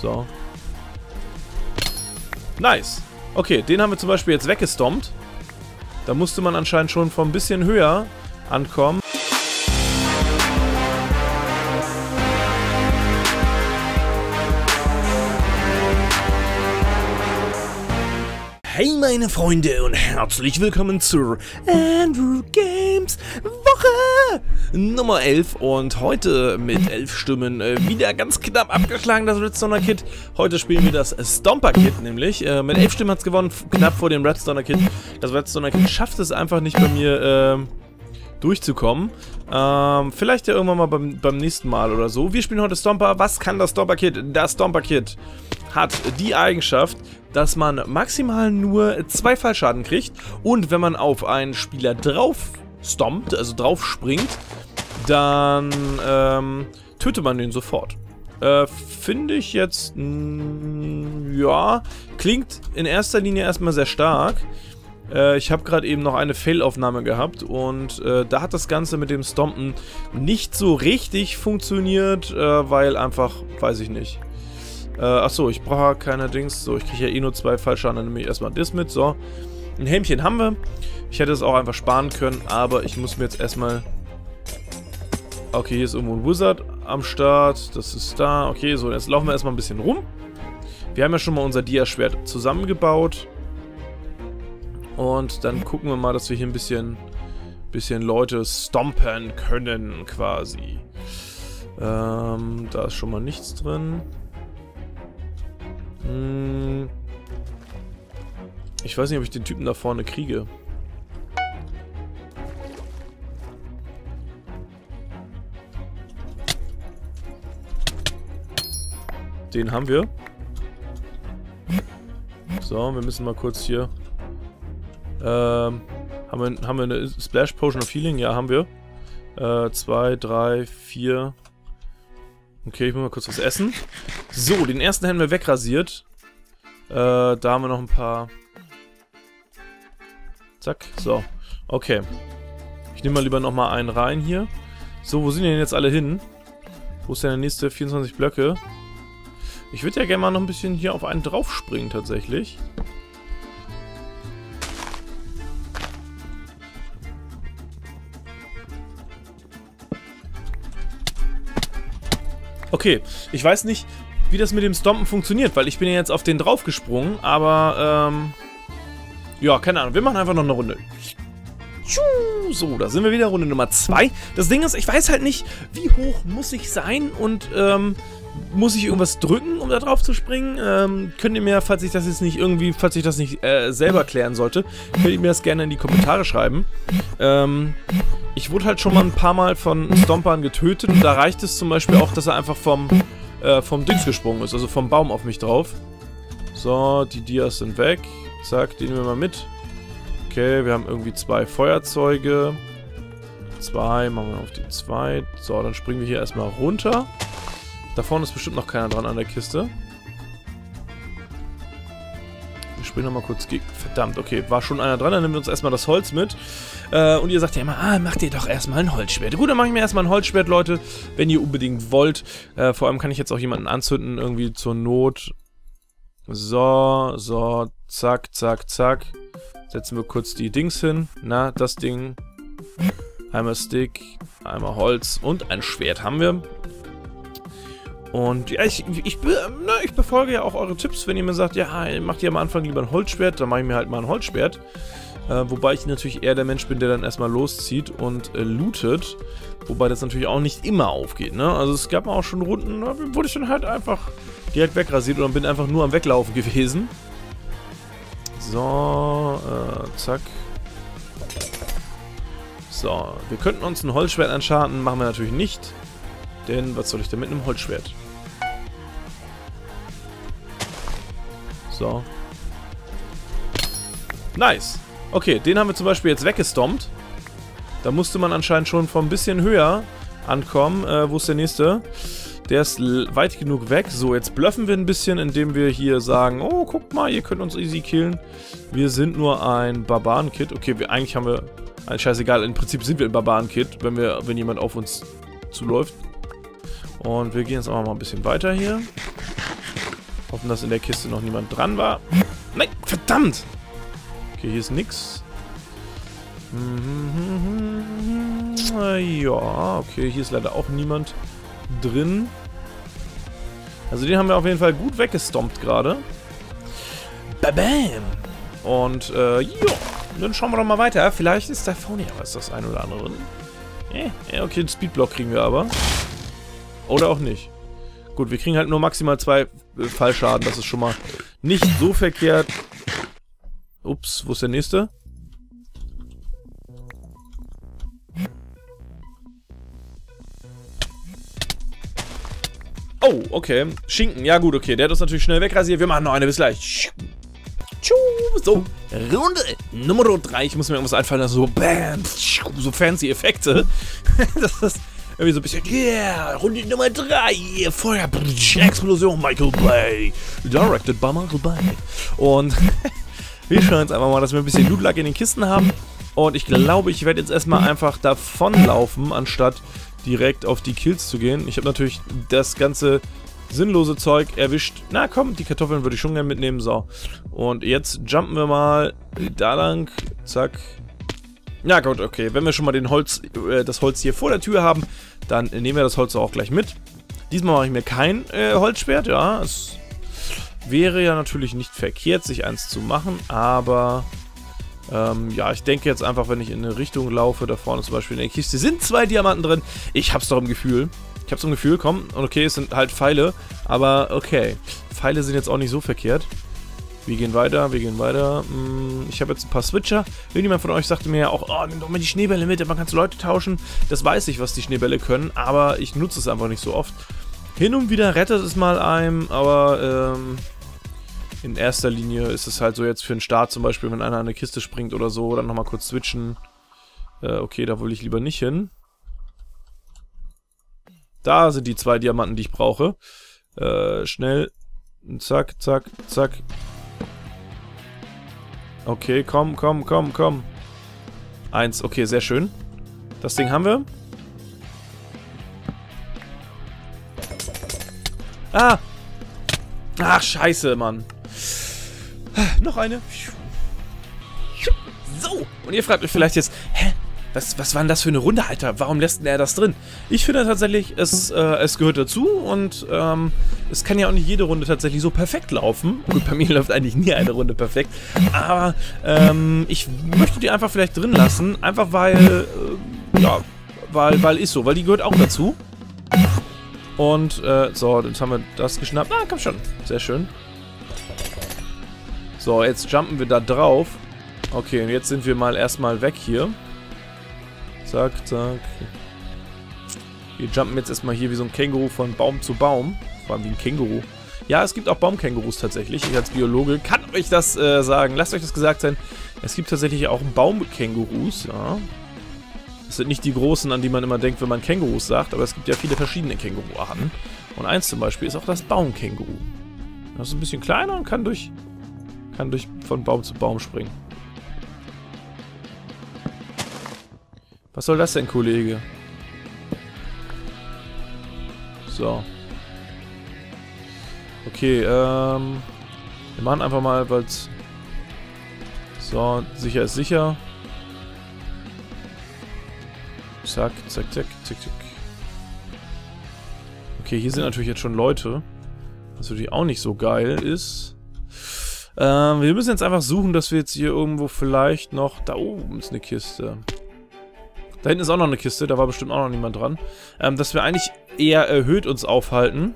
So. Nice. Okay, den haben wir zum Beispiel jetzt weggestompt. Da musste man anscheinend schon von ein bisschen höher ankommen. Hey meine Freunde und herzlich willkommen zur Andrew Games Woche Nummer 11 und heute mit 11 Stimmen wieder ganz knapp abgeschlagen das Redstone Kit. Heute spielen wir das Stomper Kit nämlich. Mit 11 Stimmen hat es gewonnen, knapp vor dem Redstone Kit. Das Redstone Kit schafft es einfach nicht bei mir durchzukommen. Vielleicht ja irgendwann mal beim nächsten Mal oder so. Wir spielen heute Stomper. Was kann das Stomper Kit? Das Stomper Kit hat die Eigenschaft, dass man maximal nur 2 Fallschaden kriegt und wenn man auf einen Spieler drauf stompt, also drauf springt, dann tötet man den sofort. Finde ich jetzt, ja, klingt in erster Linie erstmal sehr stark. Ich habe gerade eben noch eine Fail-Aufnahme gehabt und da hat das Ganze mit dem Stompen nicht so richtig funktioniert, weil einfach, weiß ich nicht. Achso, ich brauche keine Dings. So, ich kriege ja eh nur 2 Fallschaden, dann nehme ich erstmal das mit. So, ein Helmchen haben wir. Ich hätte es auch einfach sparen können, aber ich muss mir jetzt erstmal... Okay, hier ist irgendwo ein Wizard am Start. Das ist da. Okay, so, jetzt laufen wir erstmal ein bisschen rum. Wir haben ja schon mal unser Dia-Schwert zusammengebaut. Und dann gucken wir mal, dass wir hier ein bisschen Leute stompen können, quasi. Da ist schon mal nichts drin. Ich weiß nicht, ob ich den Typen da vorne kriege. Den haben wir. So, wir müssen mal kurz hier... haben wir eine Splash Potion of Healing? Ja, haben wir. 2, 3, 4... Okay, ich muss mal kurz was essen. So, den ersten haben wir wegrasiert. Da haben wir noch ein paar... Zack, so. Okay. Ich nehme mal lieber nochmal einen rein hier. So, wo sind denn jetzt alle hin? Wo ist denn der nächste? 24 Blöcke. Ich würde ja gerne mal noch ein bisschen hier auf einen draufspringen tatsächlich. Okay, ich weiß nicht, wie das mit dem Stompen funktioniert, weil ich bin ja jetzt auf den draufgesprungen, aber, ja, keine Ahnung, wir machen einfach noch eine Runde. So, da sind wir wieder, Runde Nummer 2. Das Ding ist, ich weiß halt nicht, wie hoch muss ich sein und, muss ich irgendwas drücken, um da drauf zu springen? Könnt ihr mir, falls ich das jetzt nicht irgendwie, falls ich das nicht selber klären sollte, könnt ihr mir das gerne in die Kommentare schreiben. Ich wurde halt schon mal ein paar Mal von Stompern getötet und da reicht es zum Beispiel auch, dass er einfach vom Dings gesprungen ist, also vom Baum auf mich drauf. So, die Dias sind weg. Zack, die nehmen wir mal mit. Okay, wir haben irgendwie 2 Feuerzeuge. 2, machen wir auf die 2. So, dann springen wir hier erstmal runter. Da vorne ist bestimmt noch keiner dran an der Kiste. Wir springen nochmal kurz gegen... Verdammt, okay, war schon einer dran, dann nehmen wir uns erstmal das Holz mit. Und ihr sagt ja immer, macht ihr doch erstmal ein Holzschwert. Gut, dann mache ich mir erstmal ein Holzschwert, Leute, wenn ihr unbedingt wollt. Vor allem kann ich jetzt auch jemanden anzünden, irgendwie zur Not. So, zack, zack, zack. Setzen wir kurz die Dings hin. Na, das Ding. Einmal Stick, einmal Holz und ein Schwert haben wir. Und ja, ich befolge ja auch eure Tipps, wenn ihr mir sagt, ja, macht ihr am Anfang lieber ein Holzschwert, dann mache ich mir halt mal ein Holzschwert. Wobei ich natürlich eher der Mensch bin, der dann erstmal loszieht und lootet. Wobei das natürlich auch nicht immer aufgeht, ne? Also es gab auch schon Runden, da wurde ich dann halt einfach direkt wegrasiert und bin einfach nur am Weglaufen gewesen. So, zack. So, wir könnten uns ein Holzschwert anschaden, machen wir natürlich nicht. Denn was soll ich denn mit einem Holzschwert? So. Nice. Okay, den haben wir zum Beispiel jetzt weggestompt. Da musste man anscheinend schon von ein bisschen höher ankommen. Wo ist der nächste? Der ist weit genug weg. So, jetzt bluffen wir ein bisschen, indem wir hier sagen, oh, guck mal, ihr könnt uns easy killen. Wir sind nur ein Barbaren-Kit. Okay, eigentlich haben wir... Scheißegal, im Prinzip sind wir ein Barbaren-Kit, wenn jemand auf uns zuläuft. Und wir gehen jetzt auch mal ein bisschen weiter hier. Hoffen, dass in der Kiste noch niemand dran war. Nein, verdammt! Okay, hier ist nix. Ja, okay, hier ist leider auch niemand drin. Also den haben wir auf jeden Fall gut weggestompt gerade. Babam! Und, ja, dann schauen wir doch mal weiter. Vielleicht ist da vorne ja was, das ein oder andere drin. Okay, den Speedblock kriegen wir aber. Oder auch nicht. Gut, wir kriegen halt nur maximal 2 Fallschaden. Das ist schon mal nicht so verkehrt. Ups, wo ist der nächste? Oh, okay. Schinken. Ja gut, okay. Der hat uns natürlich schnell wegrasiert. Wir machen noch eine. Bis gleich. Tschu. So, Runde Nummer 3. Ich muss mir irgendwas einfallen lassen. So, bam. So fancy Effekte. Das ist irgendwie so ein bisschen... Yeah, Runde Nummer 3. Yeah, Feuer. Explosion. Michael Bay. Directed by Michael Bay. Und wir schauen jetzt einfach mal, dass wir ein bisschen Loot-Luck in den Kisten haben. Und ich glaube, ich werde jetzt erstmal einfach davonlaufen, anstatt direkt auf die Kills zu gehen. Ich habe natürlich das ganze sinnlose Zeug erwischt. Na komm, die Kartoffeln würde ich schon gerne mitnehmen. So. Und jetzt jumpen wir mal da lang. Zack. Na gut, okay. Wenn wir schon mal den Holz, das Holz hier vor der Tür haben, dann nehmen wir das Holz auch gleich mit. Diesmal mache ich mir kein Holzschwert. Ja, es wäre ja natürlich nicht verkehrt, sich eins zu machen, aber... ja, ich denke jetzt einfach, wenn ich in eine Richtung laufe, da vorne zum Beispiel in der Kiste sind 2 Diamanten drin. Ich hab's doch im Gefühl. Ich hab's im Gefühl, komm. Und okay, es sind halt Pfeile, aber okay. Pfeile sind jetzt auch nicht so verkehrt. Wir gehen weiter, wir gehen weiter. Ich habe jetzt ein paar Switcher. Irgendjemand von euch sagte mir ja auch, oh, nimm doch mal die Schneebälle mit, man kann so Leute tauschen. Das weiß ich, was die Schneebälle können, aber ich nutze es einfach nicht so oft. Hin und wieder rettet es mal einem, aber, in erster Linie ist es halt so jetzt für den Start zum Beispiel, wenn einer an eine Kiste springt oder so, dann nochmal kurz switchen. Okay, da will ich lieber nicht hin. Da sind die 2 Diamanten, die ich brauche. Schnell. Zack, zack, zack. Okay, komm, komm, komm, komm. 1, okay, sehr schön. Das Ding haben wir. Ah! Ach, scheiße, Mann. Noch eine. So, und ihr fragt euch vielleicht jetzt, hä, was war denn das für eine Runde, Alter? Warum lässt denn er das drin? Ich finde tatsächlich, es gehört dazu und es kann ja auch nicht jede Runde tatsächlich so perfekt laufen. Gut, bei mir läuft eigentlich nie eine Runde perfekt, aber ich möchte die einfach vielleicht drin lassen, einfach weil, ja, weil ist so, weil die gehört auch dazu. Und, so, jetzt haben wir das geschnappt. Ah, komm schon. Sehr schön. So, jetzt jumpen wir da drauf. Okay, und jetzt sind wir mal erstmal weg hier. Zack, zack. Wir jumpen jetzt erstmal hier wie so ein Känguru von Baum zu Baum. Vor allem wie ein Känguru. Ja, es gibt auch Baumkängurus tatsächlich. Ich als Biologe kann euch das sagen. Lasst euch das gesagt sein. Es gibt tatsächlich auch Baumkängurus, ja. Es sind nicht die großen, an die man immer denkt, wenn man Kängurus sagt, aber es gibt ja viele verschiedene Känguruarten. Und eins zum Beispiel ist auch das Baumkänguru. Das ist ein bisschen kleiner und kann durch von Baum zu Baum springen. Was soll das denn, Kollege? So. Okay, wir machen einfach mal, weil es... So, sicher ist sicher. Zack, zack, zack, zack, zack. Okay, hier sind natürlich jetzt schon Leute. Was natürlich auch nicht so geil ist. Wir müssen jetzt einfach suchen, dass wir jetzt hier irgendwo vielleicht noch... Da oben ist eine Kiste. Da hinten ist auch noch eine Kiste, da war bestimmt auch noch niemand dran. Dass wir eigentlich eher erhöht uns aufhalten.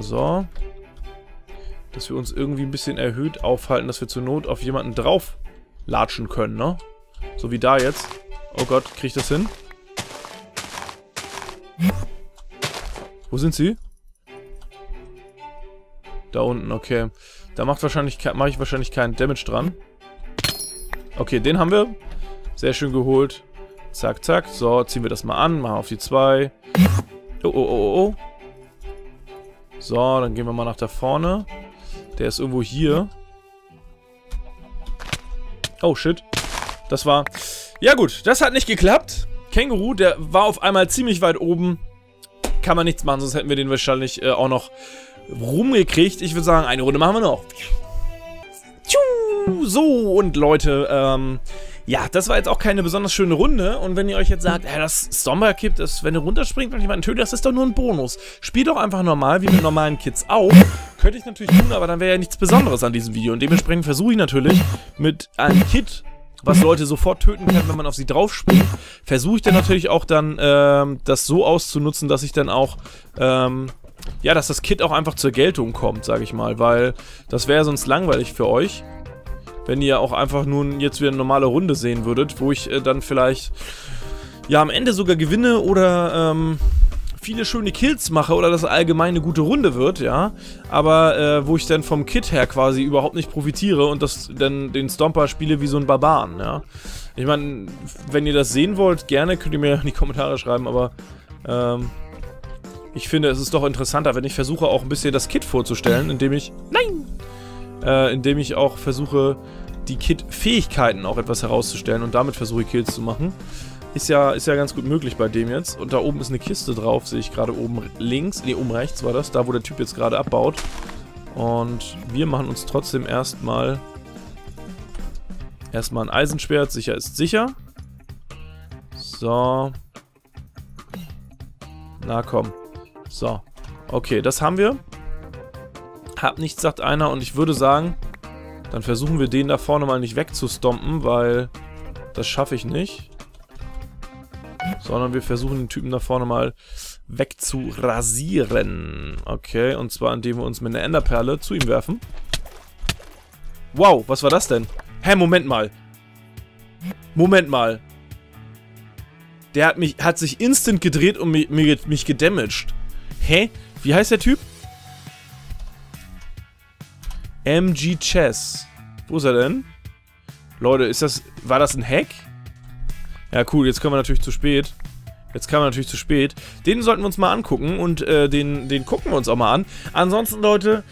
So. Dass wir uns irgendwie ein bisschen erhöht aufhalten, dass wir zur Not auf jemanden drauf latschen können, ne? So wie da jetzt. Oh Gott, krieg ich das hin? Wo sind sie? Da unten, okay. Da mache ich wahrscheinlich keinen Damage dran. Okay, den haben wir. Sehr schön geholt. Zack, zack. So, ziehen wir das mal an. Machen auf die 2. Oh, oh, oh, oh. So, dann gehen wir mal nach da vorne. Der ist irgendwo hier. Oh, shit. Das war... Ja gut, das hat nicht geklappt. Känguru, der war auf einmal ziemlich weit oben. kann man nichts machen, sonst hätten wir den wahrscheinlich auch noch rumgekriegt. Ich würde sagen, eine Runde machen wir noch. So, und Leute, ja, das war jetzt auch keine besonders schöne Runde. Und wenn ihr euch jetzt sagt, das Stomper Kit, wenn ihr runterspringt, wenn jemanden tötet, das ist doch nur ein Bonus. Spielt doch einfach normal, wie mit normalen Kits auch. Könnte ich natürlich tun, aber dann wäre ja nichts Besonderes an diesem Video. Und dementsprechend versuche ich natürlich mit einem Kit, was Leute sofort töten können, wenn man auf sie draufspringt, versuche ich dann natürlich auch dann, das so auszunutzen, dass ich dann auch, ja, dass das Kit auch einfach zur Geltung kommt, sage ich mal, weil das wäre sonst langweilig für euch, wenn ihr auch einfach nun jetzt wieder eine normale Runde sehen würdet, wo ich dann vielleicht, ja, am Ende sogar gewinne oder, viele schöne Kills mache oder das allgemeine gute Runde wird, ja, aber wo ich dann vom Kit her quasi überhaupt nicht profitiere und das dann den Stomper spiele wie so ein Barbaren, ja. Ich meine, wenn ihr das sehen wollt, gerne könnt ihr mir in die Kommentare schreiben, aber ich finde, es ist doch interessanter, wenn ich versuche auch ein bisschen das Kit vorzustellen, indem ich, indem ich auch versuche, die Kit-Fähigkeiten auch etwas herauszustellen und damit versuche, Kills zu machen. Ist ja ganz gut möglich bei dem jetzt. Und da oben ist eine Kiste drauf, sehe ich gerade oben links. Ne, oben rechts war das, da wo der Typ jetzt gerade abbaut. Und wir machen uns trotzdem erstmal ein Eisenschwert, sicher ist sicher. So. Na komm. So. Okay, das haben wir. Hab nichts, sagt einer. Und ich würde sagen, dann versuchen wir den da vorne mal nicht wegzustompen, weil das schaffe ich nicht. Sondern wir versuchen den Typen da vorne mal wegzurasieren. Okay, und zwar indem wir uns mit einer Enderperle zu ihm werfen. Wow, was war das denn? Hä, Moment mal. Moment mal. Der hat sich instant gedreht und mich gedamaged. Hä? Wie heißt der Typ? MG Chess. Wo ist er denn? Leute, war das ein Hack? Ja, cool, jetzt können wir natürlich zu spät. Den sollten wir uns mal angucken und den gucken wir uns auch mal an. Ansonsten, Leute,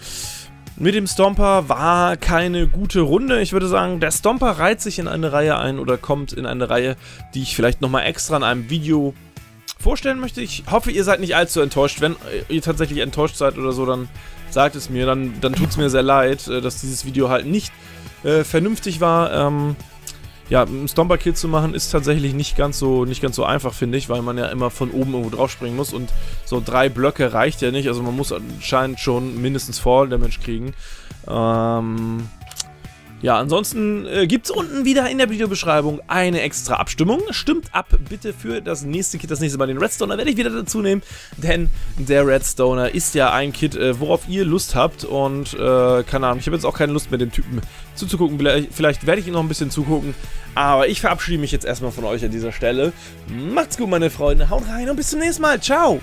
mit dem Stomper war keine gute Runde. Ich würde sagen, der Stomper reiht sich in eine Reihe ein oder kommt in eine Reihe, die ich vielleicht nochmal extra in einem Video vorstellen möchte. Ich hoffe, ihr seid nicht allzu enttäuscht. Wenn ihr tatsächlich enttäuscht seid oder so, dann sagt es mir. Dann tut es mir sehr leid, dass dieses Video halt nicht vernünftig war. Ja, einen Stomper-Kill zu machen ist tatsächlich nicht ganz so einfach, finde ich, weil man ja immer von oben irgendwo drauf springen muss und so 3 Blöcke reicht ja nicht, also man muss anscheinend schon mindestens Fall-Damage kriegen. Ja, ansonsten gibt es unten wieder in der Videobeschreibung eine extra Abstimmung. Stimmt ab bitte für das nächste Kit, das nächste Mal den Redstoner werde ich wieder dazu nehmen, denn der Redstoner ist ja ein Kit, worauf ihr Lust habt und keine Ahnung, ich habe jetzt auch keine Lust mehr dem Typen zuzugucken, vielleicht werde ich ihm noch ein bisschen zugucken, aber ich verabschiede mich jetzt erstmal von euch an dieser Stelle. Macht's gut, meine Freunde, haut rein und bis zum nächsten Mal, ciao!